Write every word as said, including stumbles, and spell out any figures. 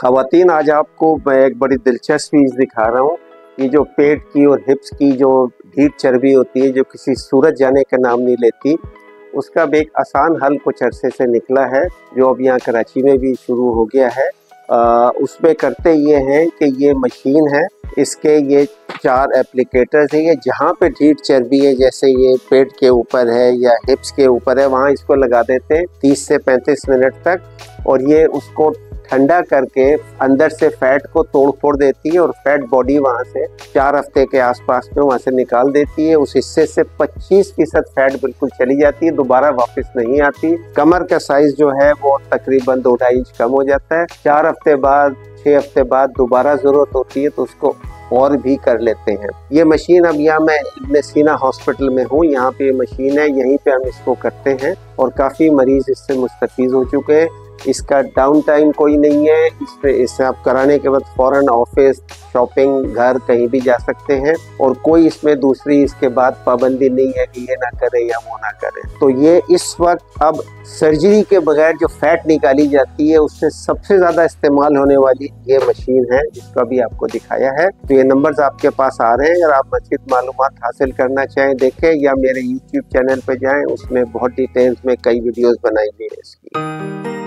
ख़वातीन, आज आपको मैं एक बड़ी दिलचस्प चीज़ दिखा रहा हूँ कि जो पेट की और हिप्स की जो ढीठ चर्बी होती है जो किसी सूरत जाने का नाम नहीं लेती, उसका भी एक आसान हल कुछ अरसे से निकला है जो अब यहाँ कराची में भी शुरू हो गया है। आ, उसमें करते ये हैं कि ये मशीन है, इसके ये चार एप्लीकेटर्स हैं। ये जहाँ पे ढीठ चर्बी है, जैसे ये पेट के ऊपर है या हिप्स के ऊपर है, वहाँ इसको लगा देते हैं तीस से पैंतीस मिनट तक, और ये उसको ठंडा करके अंदर से फैट को तोड़ फोड़ देती है और फैट बॉडी वहाँ से चार हफ्ते के आसपास में वहाँ से निकाल देती है। उस हिस्से से पच्चीस फीसद फैट बिल्कुल चली जाती है, दोबारा वापस नहीं आती। कमर का साइज जो है वो तकरीबन दो ढाई इंच कम हो जाता है। चार हफ्ते बाद, छः हफ्ते बाद दोबारा ज़रूरत होती है तो उसको और भी कर लेते हैं। ये मशीन अब यहाँ मैं मसीना हॉस्पिटल में हूँ, यहाँ पे ये मशीन है, यहीं पे हम इसको करते हैं और काफ़ी मरीज़ इससे मुस्तफ़ीज़ हो चुके हैं। इसका डाउन टाइम कोई नहीं है। इस पे इसे आप कराने के बाद फ़ौरन ऑफिस, शॉपिंग, घर कहीं भी जा सकते हैं और कोई इसमें दूसरी इसके बाद पाबंदी नहीं है कि ये ना करें या वो ना करें। तो ये इस वक्त अब सर्जरी के बगैर जो फैट निकाली जाती है उससे सबसे ज़्यादा इस्तेमाल होने वाली ये मशीन है, जिसका भी आपको दिखाया है। तो ये नंबर्स आपके पास आ रहे हैं, अगर आप मज़ीद मालूमात हासिल करना चाहें देखें, या मेरे यूट्यूब चैनल पर जाएँ, उसमें बहुत डिटेल्स में कई वीडियोज़ बनाई गई हैं इसकी।